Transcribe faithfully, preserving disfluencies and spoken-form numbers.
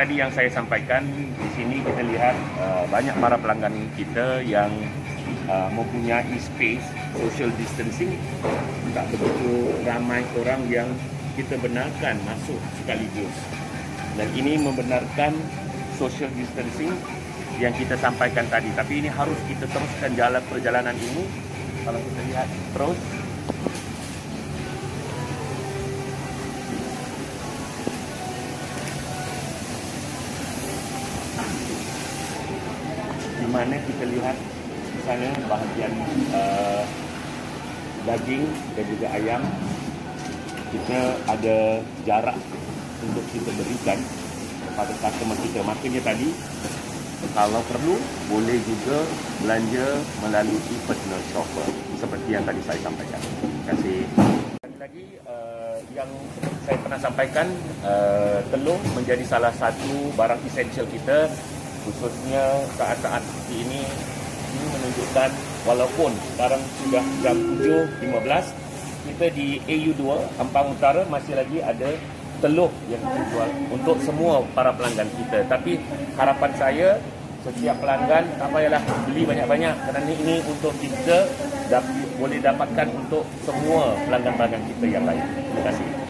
tadi yang saya sampaikan, di sini kita lihat uh, banyak para pelanggan kita yang uh, mempunyai space social distancing. Tak begitu ramai orang yang kita benarkan masuk sekaligus. Dan ini membenarkan social distancing yang kita sampaikan tadi. Tapi ini harus kita teruskan jalan perjalanan ini. Kalau kita lihat terus, di mana kita lihat misalnya bahagian uh, daging dan juga ayam, kita ada jarak untuk kita berikan kepada customer kita. Makanya tadi, kalau perlu, boleh juga belanja melalui personal shopper seperti yang tadi saya sampaikan. Terima kasih. Sekali lagi, uh, yang saya pernah sampaikan, uh, telur menjadi salah satu barang esensial kita, khususnya saat-saat seperti ini. Ini menunjukkan walaupun sekarang sudah jam tujuh lima belas, kita di A U dua Kampang Utara masih lagi ada telur yang dijual untuk semua para pelanggan kita. Tapi harapan saya, setiap pelanggan tak payahlah beli banyak-banyak, kerana ini untuk kita dapat, boleh dapatkan untuk semua pelanggan-pelanggan kita yang lain. Terima kasih.